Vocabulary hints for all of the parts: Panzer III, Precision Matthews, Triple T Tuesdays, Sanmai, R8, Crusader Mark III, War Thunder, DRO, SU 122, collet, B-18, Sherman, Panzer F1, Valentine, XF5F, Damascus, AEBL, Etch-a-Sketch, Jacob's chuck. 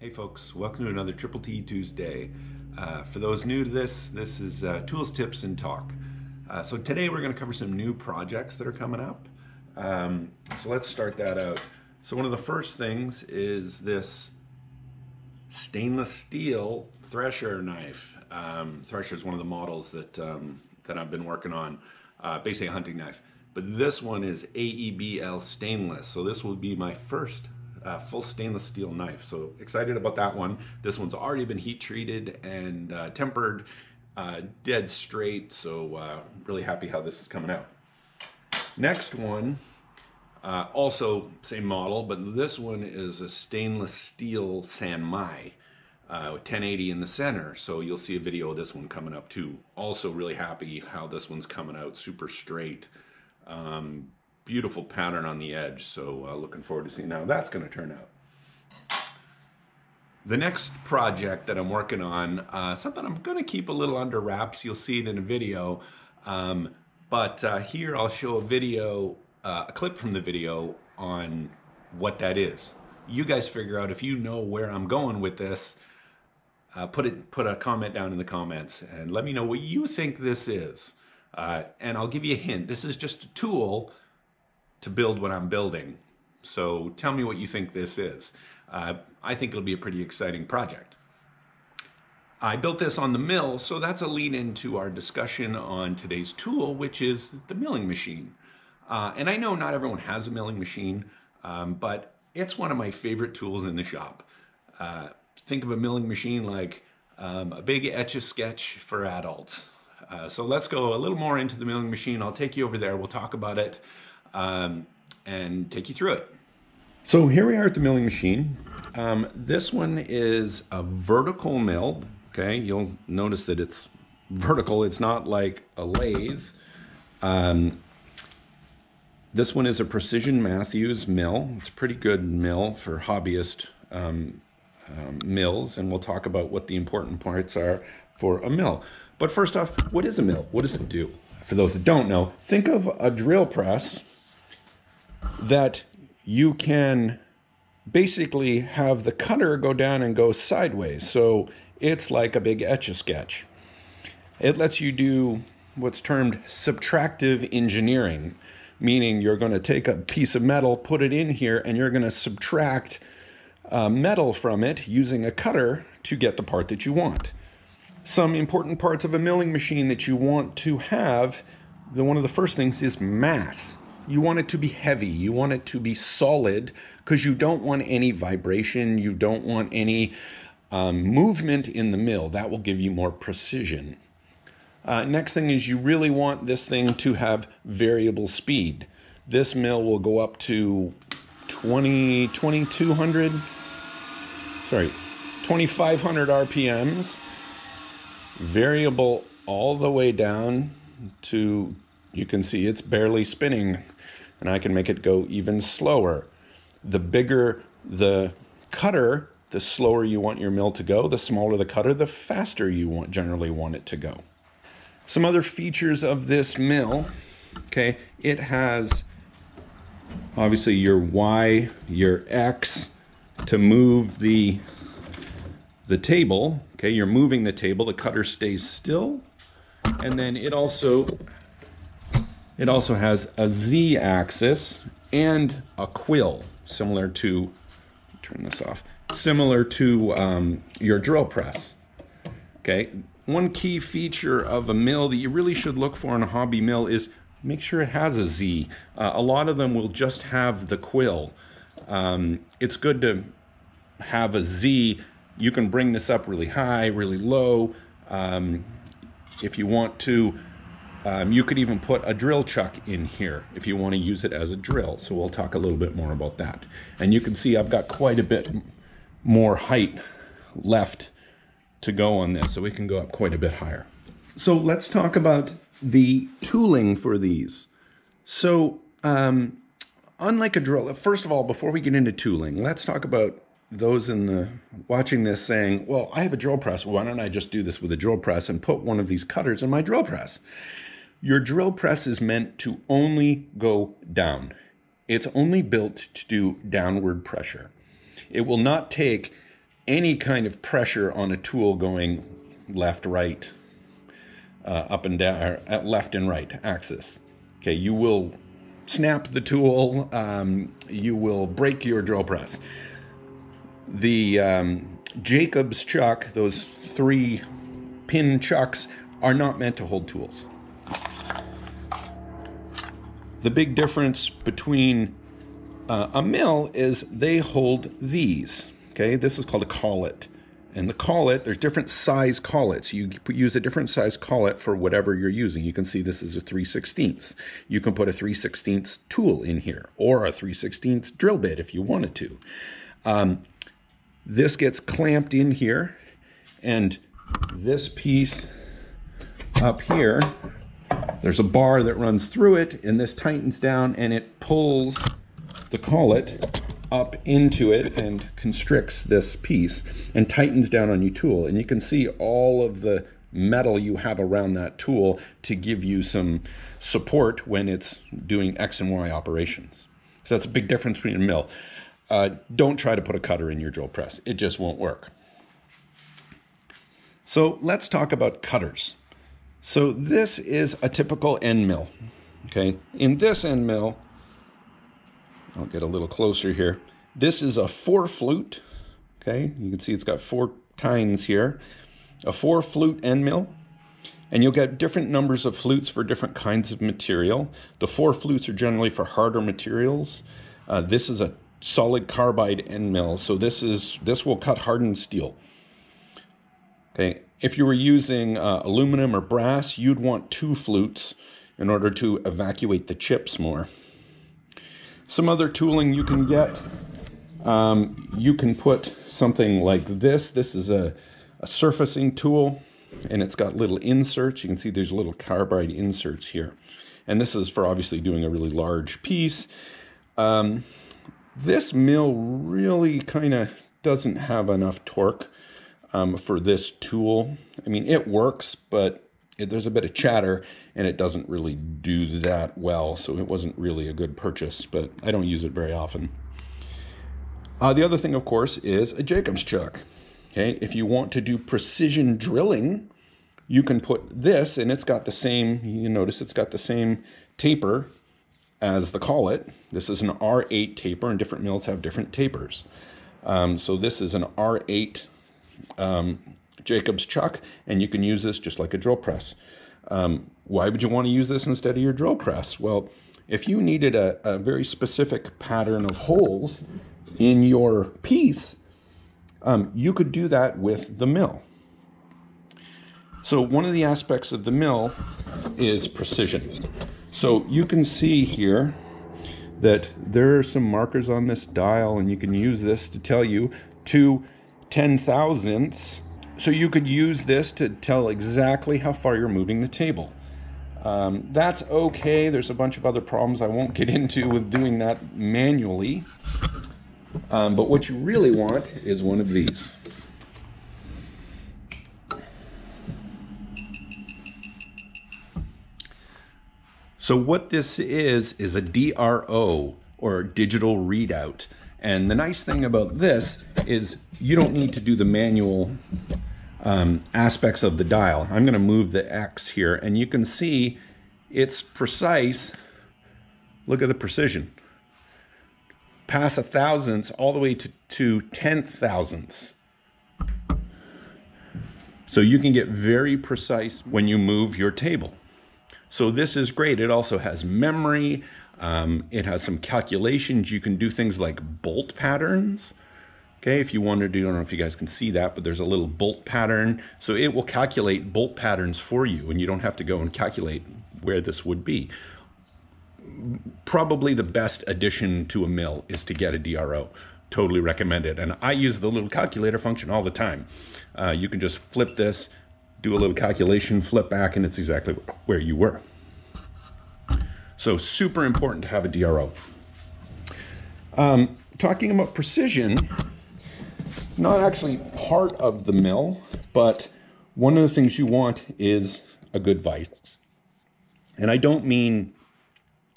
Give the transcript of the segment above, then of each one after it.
Hey folks, welcome to another Triple T Tuesday. For those new to this is Tools, Tips, and Talk. So today we're going to cover some new projects that are coming up. So let's start that out. So one of the first things is this stainless steel thresher knife. Thresher is one of the models that, I've been working on, basically a hunting knife. But this one is AEBL stainless, so this will be my first full stainless steel knife. So excited about that one. This one's already been heat treated and tempered dead straight, so really happy how this is coming out. Next one, also same model, but this one is a stainless steel Sanmai, 1080 in the center, so you'll see a video of this one coming up too. Also really happy how this one's coming out, super straight. Beautiful pattern on the edge, so looking forward to seeing how that's going to turn out. The next project that I'm working on, something I'm going to keep a little under wraps, you'll see it in a video, but here I'll show a video, a clip from the video on what that is. You guys figure out if you know where I'm going with this, put a comment down in the comments and let me know what you think this is. And I'll give you a hint, this is just a tool to build what I'm building. So tell me what you think this is. I think it'll be a pretty exciting project. I built this on the mill, so that's a lead into our discussion on today's tool, which is the milling machine. And I know not everyone has a milling machine, but it's one of my favorite tools in the shop. Think of a milling machine like a big Etch-a-Sketch for adults. So let's go a little more into the milling machine. I'll take you over there, we'll talk about it. And take you through it. So here we are at the milling machine. This one is a vertical mill, okay? You'll notice that it's vertical, it's not like a lathe. This one is a Precision Matthews mill. It's a pretty good mill for hobbyist mills, and we'll talk about what the important parts are for a mill. But first off, what is a mill? What does it do? For those that don't know, think of a drill press that you can basically have the cutter go down and go sideways. So it's like a big Etch-a-Sketch. It lets you do what's termed subtractive engineering, meaning you're going to take a piece of metal, put it in here, and you're going to subtract metal from it using a cutter to get the part that you want. Some important parts of a milling machine that you want to have, one of the first things is mass. You want it to be heavy, you want it to be solid, because you don't want any vibration, you don't want any movement in the mill. That will give you more precision. Next thing is you really want this thing to have variable speed. This mill will go up to 2,500 RPMs, variable all the way down to, you can see it's barely spinning, and I can make it go even slower. The bigger the cutter, the slower you want your mill to go. The smaller the cutter, the faster you generally want it to go. Some other features of this mill, okay, it has obviously your Y, your X to move the table, okay, you're moving the table, the cutter stays still, and then it also has a Z axis and a quill, similar to, turn this off, similar to your drill press, okay? One key feature of a mill that you really should look for in a hobby mill is make sure it has a Z. A lot of them will just have the quill. It's good to have a Z. You can bring this up really high, really low. If you want to, you could even put a drill chuck in here if you want to use it as a drill. So we'll talk a little bit more about that. And you can see I've got quite a bit more height left to go on this, so we can go up quite a bit higher. So let's talk about the tooling for these. So unlike a drill, first of all, before we get into tooling, let's talk about those in the watching this saying, well, I have a drill press, why don't I just do this with a drill press and put one of these cutters in my drill press? Your drill press is meant to only go down. It's only built to do downward pressure. It will not take any kind of pressure on a tool going left, right, up and down, or at left and right axis. Okay, you will snap the tool, you will break your drill press. The Jacob's chuck, those 3-pin chucks, are not meant to hold tools. The big difference between a mill is they hold these. Okay, this is called a collet. And the collet, there's different size collets. You use a different size collet for whatever you're using. You can see this is a 3/16. You can put a 3/16 tool in here or a 3/16 drill bit if you wanted to. This gets clamped in here, and this piece up here, there's a bar that runs through it, and this tightens down and it pulls the collet up into it and constricts this piece and tightens down on your tool. And you can see all of the metal you have around that tool to give you some support when it's doing X and Y operations. So that's a big difference between a mill. Don't try to put a cutter in your drill press. It just won't work. So let's talk about cutters. So this is a typical end mill, okay? In this end mill, I'll get a little closer here. This is a 4-flute, okay? You can see it's got 4 tines here. A 4-flute end mill, and you'll get different numbers of flutes for different kinds of material. The 4 flutes are generally for harder materials. This is a solid carbide end mill, so this will cut hardened steel. Okay, if you were using aluminum or brass, you'd want 2 flutes in order to evacuate the chips more. Some other tooling you can get, you can put something like this. This is a surfacing tool, and it's got little inserts. You can see there's little carbide inserts here. And this is for obviously doing a really large piece. This mill really kind of doesn't have enough torque for this tool. I mean, it works, but there's a bit of chatter and it doesn't really do that well, so it wasn't really a good purchase, but I don't use it very often. The other thing, of course, is a Jacob's chuck. Okay, if you want to do precision drilling, you can put this, and it's got the same, you notice it's got the same taper as the collet. This is an R8 taper, and different mills have different tapers. So this is an R8 Jacob's chuck, and you can use this just like a drill press. Why would you want to use this instead of your drill press? Well, if you needed a very specific pattern of holes in your piece, you could do that with the mill. So one of the aspects of the mill is precision. So you can see here that there are some markers on this dial, and you can use this to tell you 2 ten-thousandths. So you could use this to tell exactly how far you're moving the table. That's okay. There's a bunch of other problems I won't get into with doing that manually. But what you really want is one of these. So what this is a DRO, or digital readout. And the nice thing about this is you don't need to do the manual aspects of the dial. I'm going to move the X here, and you can see it's precise. Look at the precision. Past a thousandths all the way to 10 thousandths. So you can get very precise when you move your table. So this is great. It also has memory. It has some calculations. You can do things like bolt patterns. Okay, if you wanted to, I don't know if you guys can see that, but there's a little bolt pattern. So it will calculate bolt patterns for you, and you don't have to go and calculate where this would be. Probably the best addition to a mill is to get a DRO. Totally recommend it. And I use the little calculator function all the time. You can just flip this, do a little calculation, flip back, and it's exactly where you were. So super important to have a DRO. Talking about precision, it's not actually part of the mill, but one of the things you want is a good vise. And I don't mean,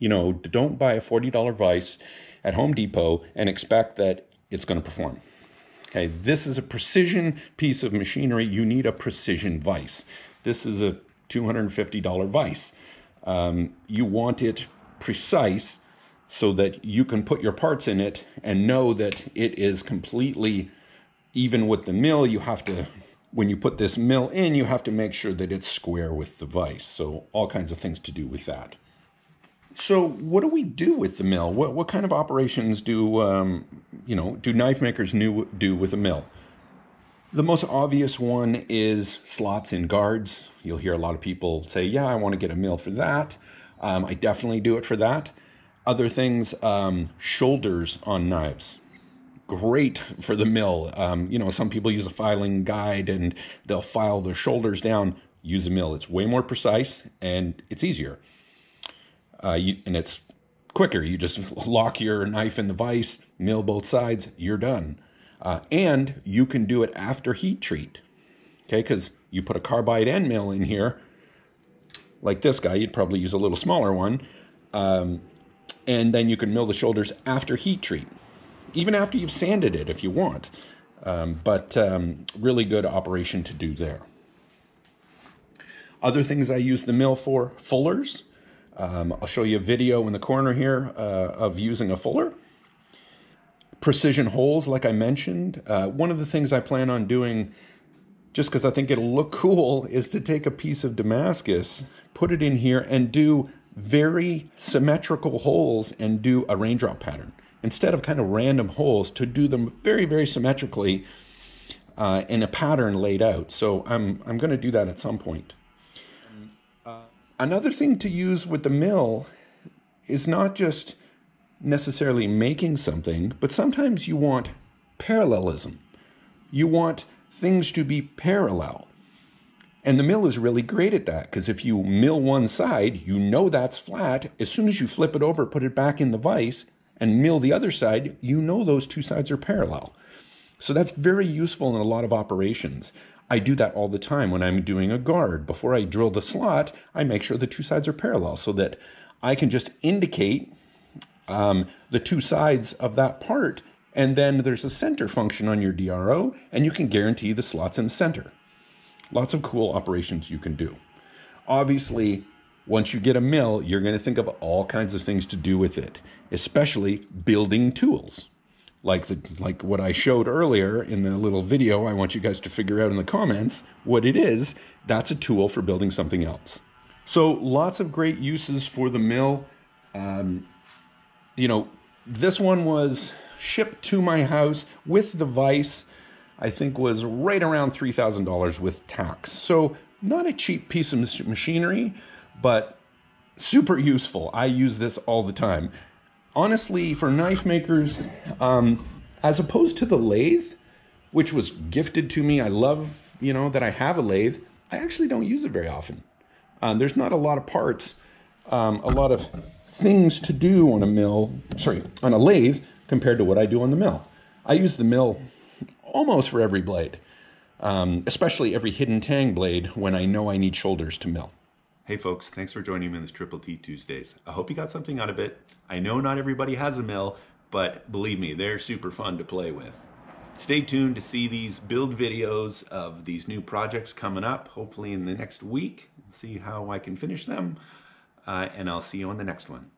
you know, don't buy a $40 vise at Home Depot and expect that it's going to perform. Okay, this is a precision piece of machinery. You need a precision vise. This is a $250 vise. You want it precise so that you can put your parts in it and know that it is completely even with the mill. You have to, when you put this mill in, you have to make sure that it's square with the vise. So all kinds of things to do with that. So what do we do with the mill? What kind of operations do, do knife makers do with a mill? The most obvious one is slots in guards. You'll hear a lot of people say, yeah, I want to get a mill for that. I definitely do it for that. Other things, shoulders on knives. Great for the mill. Some people use a filing guide and they'll file their shoulders down. Use a mill. It's way more precise and it's easier. And it's quicker. You just lock your knife in the vise, mill both sides, you're done. And you can do it after heat treat, okay? Because you put a carbide end mill in here, like this guy, you'd probably use a little smaller one, and then you can mill the shoulders after heat treat, even after you've sanded it if you want, but really good operation to do there. Other things I use the mill for, fullers. I'll show you a video in the corner here of using a fuller. Precision holes, like I mentioned. One of the things I plan on doing, just because I think it'll look cool, is to take a piece of Damascus, put it in here, and do very symmetrical holes and do a raindrop pattern. Instead of kind of random holes, to do them very, very symmetrically in a pattern laid out. So I'm going to do that at some point. Another thing to use with the mill is not just necessarily making something, but sometimes you want parallelism. You want things to be parallel. And the mill is really great at that, because if you mill one side, you know that's flat. As soon as you flip it over, put it back in the vise, and mill the other side, you know those two sides are parallel. So that's very useful in a lot of operations. I do that all the time when I'm doing a guard. Before I drill the slot, I make sure the two sides are parallel so that I can just indicate the two sides of that part, and then there's a center function on your DRO, and you can guarantee the slot's in the center. Lots of cool operations you can do. Obviously, once you get a mill, you're going to think of all kinds of things to do with it, especially building tools. Like what I showed earlier in the little video, I want you guys to figure out in the comments what it is. That's a tool for building something else. So lots of great uses for the mill. This one was shipped to my house with the vise, I think was right around $3,000 with tax. So not a cheap piece of machinery, but super useful. I use this all the time. Honestly, for knife makers, as opposed to the lathe, which was gifted to me, I love, that I have a lathe. I actually don't use it very often. There's not a lot of parts, a lot of things to do on a mill, on a lathe compared to what I do on the mill. I use the mill almost for every blade, especially every hidden tang blade when I know I need shoulders to mill. Hey folks, thanks for joining me in this Triple T Tuesdays. I hope you got something out of it. I know not everybody has a mill, but believe me, they're super fun to play with. Stay tuned to see these build videos of these new projects coming up, hopefully in the next week. See how I can finish them, and I'll see you on the next one.